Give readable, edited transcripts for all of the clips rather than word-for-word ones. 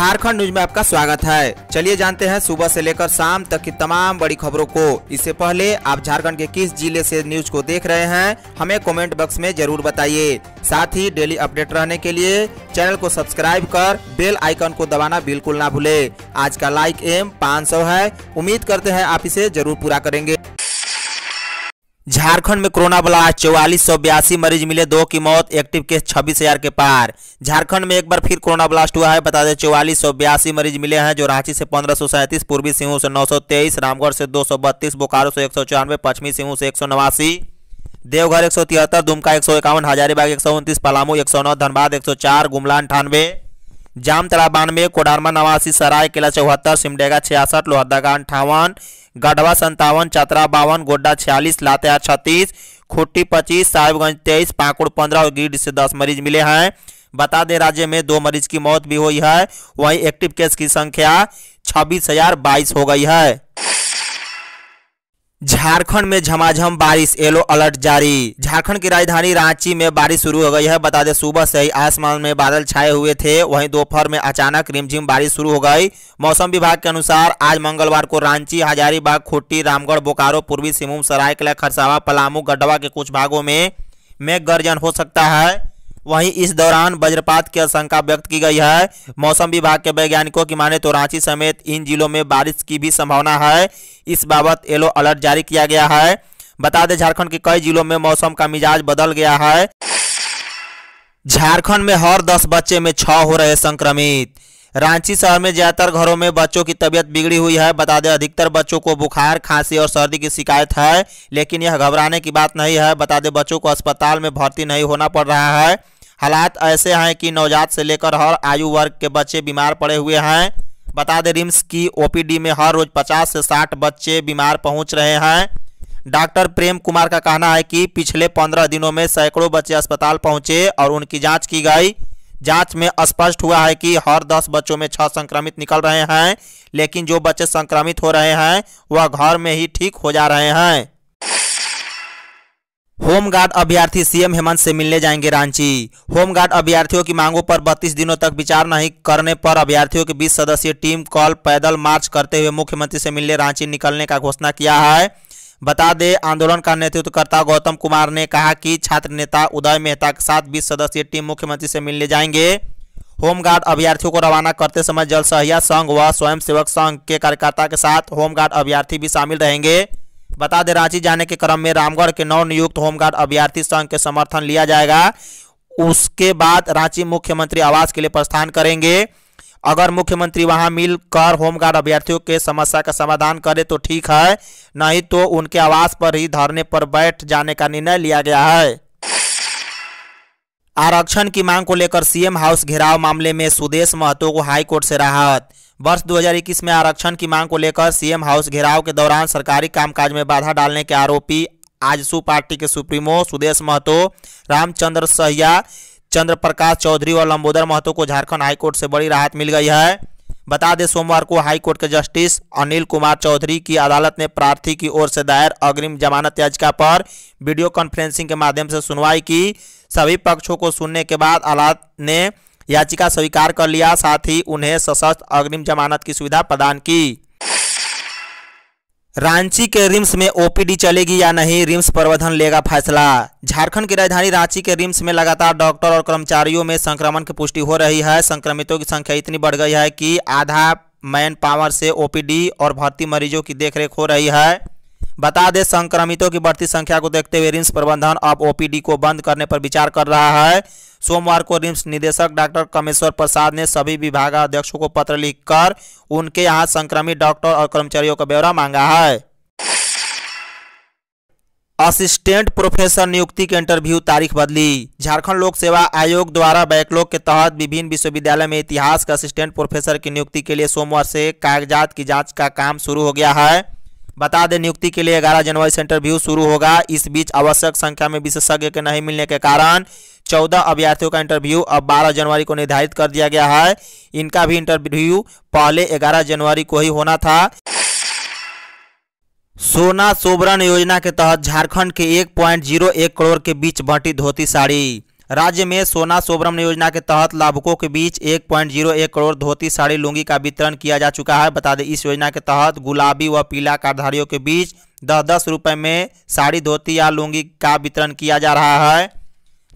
Jharkhand news में आपका स्वागत है। चलिए जानते हैं सुबह से लेकर शाम तक की तमाम बड़ी खबरों को। इससे पहले आप झारखंड के किस जिले से न्यूज को देख रहे हैं हमें कमेंट बॉक्स में जरूर बताइए। साथ ही डेली अपडेट रहने के लिए चैनल को सब्सक्राइब कर बेल आइकन को दबाना बिल्कुल ना भूले। आज का लाइक एम 500 है, उम्मीद करते हैं आप इसे जरूर पूरा करेंगे। झारखंड में कोरोना ब्लास्ट 4482 मरीज मिले, 2 की मौत, एक्टिव केस 26,000 के पार। झारखंड में एक बार फिर कोरोना ब्लास्ट हुआ है। बता दें 4482 मरीज मिले हैं, जो रांची से 1537, पूर्वी सिंह से 923, रामगढ़ से 232, बोकारो से 194, पश्चिमी सिंह से 189, देवघर 173, दुमका 151, हजारीबाग 129, पलामू 109, धनबाद 104, गुमला 98, जामतरा 92, कोडारमा 89, सराय किला 74, सिमडेगा 66, लोहरदगा 58, गढ़वा 57, चात्रा 52, गोड्डा 46, लातेहार 36, खुट्टी 25, साहिबगंज 23, पाकुड़ 15 और गिड से 10 मरीज मिले हैं। बता दें राज्य में 2 मरीज की मौत भी हुई है, वहीं एक्टिव केस की संख्या 26,022 हो गई है। झारखंड में झमाझम बारिश, येलो अलर्ट जारी। झारखंड की राजधानी रांची में बारिश शुरू हो गई है। बता दें सुबह से ही आसमान में बादल छाए हुए थे, वहीं दोपहर में अचानक रिमझिम बारिश शुरू हो गई। मौसम विभाग के अनुसार आज मंगलवार को रांची, हजारीबाग, खुट्टी, रामगढ़, बोकारो, पूर्वी सिंहभूम, सरायकेला खरसावा, पलामू, गढ़वा के कुछ भागों में मेघ गर्जन हो सकता है। वहीं इस दौरान वज्रपात की आशंका व्यक्त की गई है। मौसम विभाग के वैज्ञानिकों की माने तो रांची समेत इन जिलों में बारिश की भी संभावना है। इस बाबत येलो अलर्ट जारी किया गया है। बता दें झारखंड के कई जिलों में मौसम का मिजाज बदल गया है। झारखंड में हर 10 बच्चे में 6 हो रहे संक्रमित। रांची शहर में ज्यादातर घरों में बच्चों की तबीयत बिगड़ी हुई है। बता दें अधिकतर बच्चों को बुखार, खांसी और सर्दी की शिकायत है, लेकिन यह घबराने की बात नहीं है। बता दें बच्चों को अस्पताल में भर्ती नहीं होना पड़ रहा है। हालात ऐसे हैं कि नवजात से लेकर हर आयु वर्ग के बच्चे बीमार पड़े हुए हैं। बता दें रिम्स की ओपीडी में हर रोज 50 से 60 बच्चे बीमार पहुँच रहे हैं। डॉक्टर प्रेम कुमार का कहना है कि पिछले 15 दिनों में सैकड़ों बच्चे अस्पताल पहुँचे और उनकी जाँच की गई। जांच में स्पष्ट हुआ है कि हर 10 बच्चों में 6 संक्रमित निकल रहे हैं, लेकिन जो बच्चे संक्रमित हो रहे हैं वह घर में ही ठीक हो जा रहे हैं। होमगार्ड अभ्यर्थी सीएम हेमंत से मिलने जाएंगे रांची। होमगार्ड अभ्यर्थियों की मांगों पर 32 दिनों तक विचार नहीं करने पर अभ्यर्थियों की 20 सदस्यीय टीम कल पैदल मार्च करते हुए मुख्यमंत्री से मिलने रांची निकलने का घोषणा किया है। बता दें आंदोलन का नेतृत्वकर्ता गौतम कुमार ने कहा कि छात्र नेता उदय मेहता के साथ 20 सदस्यीय टीम मुख्यमंत्री से मिलने जाएंगे। होमगार्ड अभ्यर्थियों को रवाना करते समय जल सहिया संघ व स्वयंसेवक संघ के कार्यकर्ता के साथ होमगार्ड अभ्यर्थी भी शामिल रहेंगे। बता दें रांची जाने के क्रम में रामगढ़ के नवनियुक्त होमगार्ड अभ्यर्थी संघ के समर्थन लिया जाएगा। उसके बाद रांची मुख्यमंत्री आवास के लिए प्रस्थान करेंगे। अगर मुख्यमंत्री वहां मिलकर होमगार्ड अभ्यर्थियों के समस्या का समाधान करे तो ठीक है, नहीं तो उनके आवास पर ही धरने पर बैठ जाने का निर्णय लिया गया है। आरक्षण की मांग को लेकर सीएम हाउस घेराव मामले में सुदेश महतो को हाई कोर्ट से राहत। वर्ष 2021 में आरक्षण की मांग को लेकर सीएम हाउस घेराव के दौरान सरकारी कामकाज में बाधा डालने के आरोपी आजसू पार्टी के सुप्रीमो सुदेश महतो, रामचंद्र सहिया, चंद्र प्रकाश चौधरी और लंबोदर महतो को झारखंड हाईकोर्ट से बड़ी राहत मिल गई है। बता दें सोमवार को हाईकोर्ट के जस्टिस अनिल कुमार चौधरी की अदालत ने प्रार्थी की ओर से दायर अग्रिम जमानत याचिका पर वीडियो कॉन्फ्रेंसिंग के माध्यम से सुनवाई की। सभी पक्षों को सुनने के बाद अदालत ने याचिका स्वीकार कर लिया, साथ ही उन्हें सशर्त अग्रिम जमानत की सुविधा प्रदान की। रांची के रिम्स में ओपीडी चलेगी या नहीं, रिम्स प्रबंधन लेगा फैसला। झारखंड की राजधानी रांची के रिम्स में लगातार डॉक्टर और कर्मचारियों में संक्रमण की पुष्टि हो रही है। संक्रमितों की संख्या इतनी बढ़ गई है कि आधा मैन पावर से ओपीडी और भर्ती मरीजों की देखरेख हो रही है। बता दें संक्रमितों की बढ़ती संख्या को देखते हुए रिम्स प्रबंधन अब ओपीडी को बंद करने पर विचार कर रहा है। सोमवार को रिम्स निदेशक डॉक्टर कमेश्वर प्रसाद ने सभी विभागाध्यक्षों को पत्र लिखकर उनके यहां संक्रमित डॉक्टर और कर्मचारियों का ब्यौरा मांगा है। असिस्टेंट प्रोफेसर नियुक्ति के इंटरव्यू तारीख बदली। झारखंड लोक सेवा आयोग द्वारा बैकलॉग के तहत विभिन्न विश्वविद्यालय में इतिहास के असिस्टेंट प्रोफेसर की नियुक्ति के लिए सोमवार से कागजात की जाँच का काम शुरू हो गया है। बता दें नियुक्ति के लिए 11 जनवरी से इंटरव्यू शुरू होगा। इस बीच आवश्यक संख्या में विशेषज्ञ के नहीं मिलने के कारण 14 अभ्यर्थियों का इंटरव्यू अब 12 जनवरी को निर्धारित कर दिया गया है। इनका भी इंटरव्यू पहले 11 जनवरी को ही होना था। सोना सोबरन योजना के तहत झारखंड के 1.01 करोड़ के बीच बंटी धोती साड़ी। राज्य में सोना सोबरम योजना के तहत लाभुकों के बीच 1.01 करोड़ धोती साड़ी लुंगी का वितरण किया जा चुका है। बता दें, इस योजना के तहत गुलाबी व पीला कार्डधारियों के बीच 10-10 रुपये में साड़ी, धोती या लुंगी का वितरण किया जा रहा है।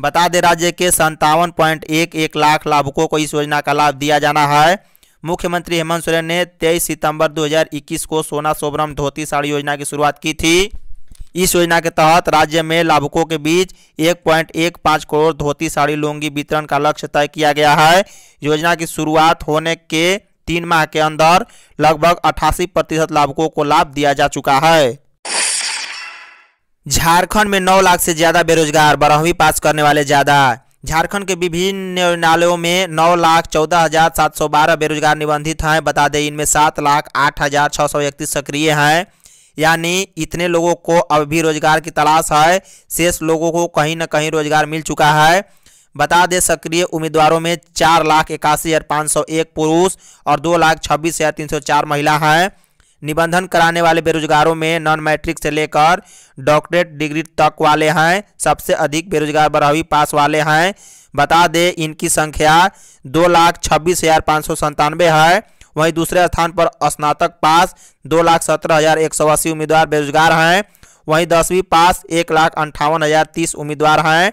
बता दें, राज्य के 57.11 लाख लाभुकों को इस योजना का लाभ दिया जाना है। मुख्यमंत्री हेमंत सोरेन ने 23 सितंबर 2021 को सोना सोबरम धोती साड़ी योजना की शुरुआत की थी। इस योजना के तहत राज्य में लाभुकों के बीच 1.15 करोड़ धोती साड़ी लुंगी वितरण का लक्ष्य तय किया गया है। योजना की शुरुआत होने के 3 माह के अंदर लगभग 88% लाभुकों को लाभ दिया जा चुका है। झारखंड में 9 लाख से ज्यादा बेरोजगार, 12वीं पास करने वाले ज्यादा। झारखंड के विभिन्न न्यायालयों में 9,14,712 बेरोजगार निबंधित हैं। बता दें, इनमें 7,08,631 सक्रिय हैं, यानी इतने लोगों को अब भी रोजगार की तलाश है। शेष लोगों को कहीं न कहीं रोजगार मिल चुका है। बता दें, सक्रिय उम्मीदवारों में 4,81,501 पुरुष और 2,26,304 महिला हैं। निबंधन कराने वाले बेरोजगारों में नॉन मैट्रिक से लेकर डॉक्टरेट डिग्री तक वाले हैं। सबसे अधिक बेरोजगार 12वीं पास वाले हैं। बता दें, इनकी संख्या 2,26,597 है। वहीं दूसरे स्थान पर स्नातक पास 2,17,180 उम्मीदवार बेरोजगार हैं। वहीं 10वीं पास 1,58,030 उम्मीदवार हैं,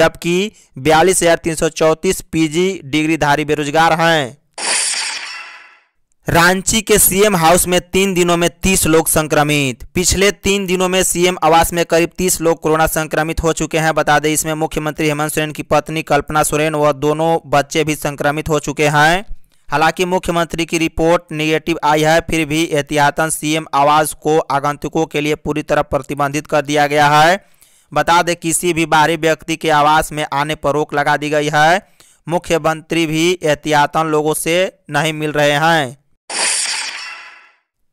जबकि 42,334 पीजी डिग्रीधारी बेरोजगार हैं। रांची के सीएम हाउस में 3 दिनों में 30 लोग संक्रमित। पिछले 3 दिनों में सीएम आवास में करीब 30 लोग कोरोना संक्रमित हो चुके हैं। बता दें, इसमें मुख्यमंत्री हेमंत सोरेन की पत्नी कल्पना सोरेन व दोनों बच्चे भी संक्रमित हो चुके हैं। हालांकि मुख्यमंत्री की रिपोर्ट निगेटिव आई है, फिर भी एहतियातन सीएम आवास को आगंतुकों के लिए पूरी तरह प्रतिबंधित कर दिया गया है। बता दें, किसी भी बाहरी व्यक्ति के आवास में आने पर रोक लगा दी गई है। मुख्यमंत्री भी एहतियातन लोगों से नहीं मिल रहे हैं।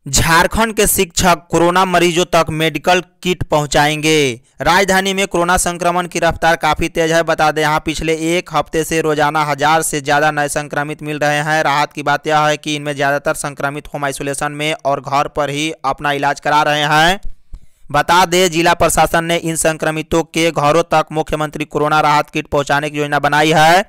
झारखंड के शिक्षक कोरोना मरीजों तक मेडिकल किट पहुंचाएंगे। राजधानी में कोरोना संक्रमण की रफ्तार काफ़ी तेज है। बता दें, यहाँ पिछले 1 हफ्ते से रोजाना 1000 से ज़्यादा नए संक्रमित मिल रहे हैं। राहत की बात यह है कि इनमें ज़्यादातर संक्रमित होम आइसोलेशन में और घर पर ही अपना इलाज करा रहे हैं। बता दें, जिला प्रशासन ने इन संक्रमितों के घरों तक मुख्यमंत्री कोरोना राहत किट पहुँचाने की योजना बनाई है।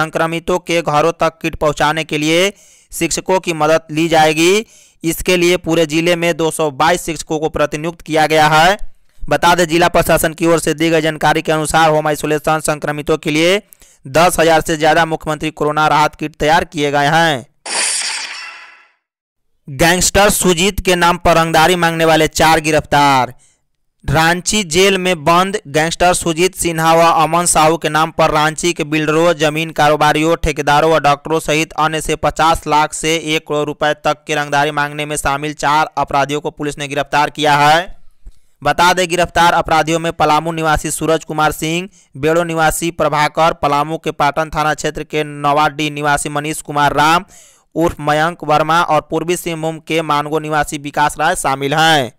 संक्रमितों के घरों तक किट पहुँचाने के लिए शिक्षकों की मदद ली जाएगी। इसके लिए पूरे जिले में 222 शिक्षकों को प्रतिनियुक्त किया गया है। बता दें, जिला प्रशासन की ओर से दी गई जानकारी के अनुसार होम आइसोलेशन संक्रमितों के लिए 10,000 से ज्यादा मुख्यमंत्री कोरोना राहत किट तैयार किए गए हैं। गैंगस्टर सुजीत के नाम पर रंगदारी मांगने वाले 4 गिरफ्तार। रांची जेल में बंद गैंगस्टर सुजीत सिन्हा व अमन साहू के नाम पर रांची के बिल्डरों, जमीन कारोबारियों, ठेकेदारों व डॉक्टरों सहित अन्य से 50 लाख से 1 करोड़ रुपए तक की रंगदारी मांगने में शामिल 4 अपराधियों को पुलिस ने गिरफ्तार किया है। बता दें, गिरफ्तार अपराधियों में पलामू निवासी सूरज कुमार सिंह, बेड़ो निवासी प्रभाकर, पलामू के पाटन थाना क्षेत्र के नवाडी निवासी मनीष कुमार राम उर्फ मयंक वर्मा और पूर्वी सिंह के मानगो निवासी विकास राय शामिल हैं।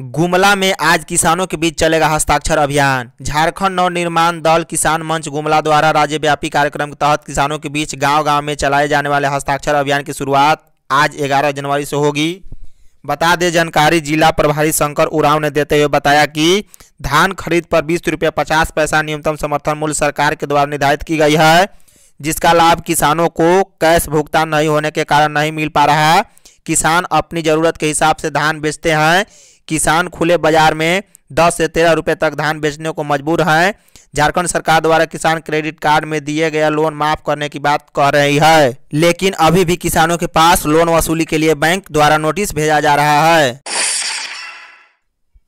गुमला में आज किसानों के बीच चलेगा हस्ताक्षर अभियान। झारखंड नवनिर्माण दल किसान मंच गुमला द्वारा राज्यव्यापी कार्यक्रम के तहत किसानों के बीच गांव-गांव में चलाए जाने वाले हस्ताक्षर अभियान की शुरुआत आज 11 जनवरी से होगी। बता दें, जानकारी जिला प्रभारी शंकर उरांव ने देते हुए बताया कि धान खरीद पर 20 रुपये 50 पैसा न्यूनतम समर्थन मूल्य सरकार के द्वारा निर्धारित की गई है, जिसका लाभ किसानों को कैश भुगतान नहीं होने के कारण नहीं मिल पा रहा है। किसान अपनी ज़रूरत के हिसाब से धान बेचते हैं। किसान खुले बाजार में 10 से 13 रुपए तक धान बेचने को मजबूर हैं। झारखंड सरकार द्वारा किसान क्रेडिट कार्ड में दिए गए लोन माफ करने की बात कह रही है, लेकिन अभी भी किसानों के पास लोन वसूली के लिए बैंक द्वारा नोटिस भेजा जा रहा है।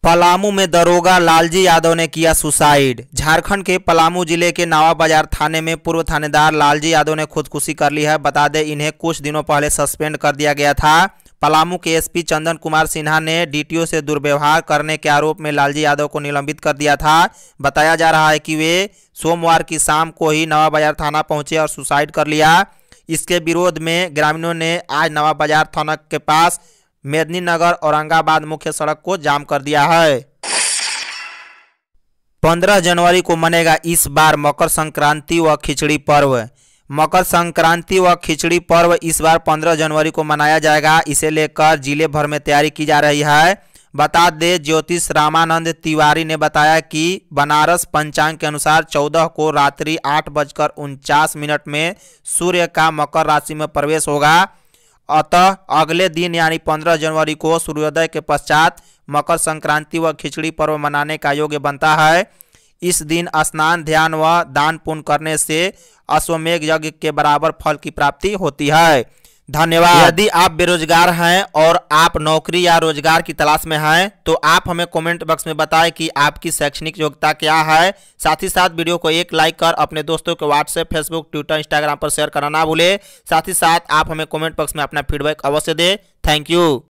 पलामू में दरोगा लालजी यादव ने किया सुसाइड। झारखंड के पलामू जिले के नवाबाजार थाने में पूर्व थानेदार लालजी यादव ने खुदकुशी कर ली है। बता दें, इन्हें कुछ दिनों पहले सस्पेंड कर दिया गया था। पलामू के एसपी चंदन कुमार सिन्हा ने डीटीओ से दुर्व्यवहार करने के आरोप में लालजी यादव को निलंबित कर दिया था। बताया जा रहा है कि वे सोमवार की शाम को ही नवाबाजार थाना पहुंचे और सुसाइड कर लिया। इसके विरोध में ग्रामीणों ने आज नवाबाजार थाना के पास मेदिनीनगर औरंगाबाद मुख्य सड़क को जाम कर दिया है। 15 जनवरी को मनेगा इस बार मकर संक्रांति व खिचड़ी पर्व। मकर संक्रांति व खिचड़ी पर्व इस बार 15 जनवरी को मनाया जाएगा। इसे लेकर जिले भर में तैयारी की जा रही है। बता दें ज्योतिष रामानंद तिवारी ने बताया कि बनारस पंचांग के अनुसार 14 को रात्रि 8:49 में सूर्य का मकर राशि में प्रवेश होगा। अतः अगले दिन यानी 15 जनवरी को सूर्योदय के पश्चात मकर संक्रांति व खिचड़ी पर्व मनाने का योग्य बनता है। इस दिन स्नान, ध्यान व दान पुण्य करने से अश्वमेघ यज्ञ के बराबर फल की प्राप्ति होती है। धन्यवाद। यदि आप बेरोजगार हैं और आप नौकरी या रोजगार की तलाश में हैं तो आप हमें कमेंट बॉक्स में बताएं कि आपकी शैक्षणिक योग्यता क्या है। साथ ही साथ वीडियो को एक लाइक कर अपने दोस्तों के व्हाट्सएप, फेसबुक, ट्विटर, इंस्टाग्राम पर शेयर करना ना भूलें। साथ ही साथ आप हमें कमेंट बॉक्स में अपना फीडबैक अवश्य दें। Thank you.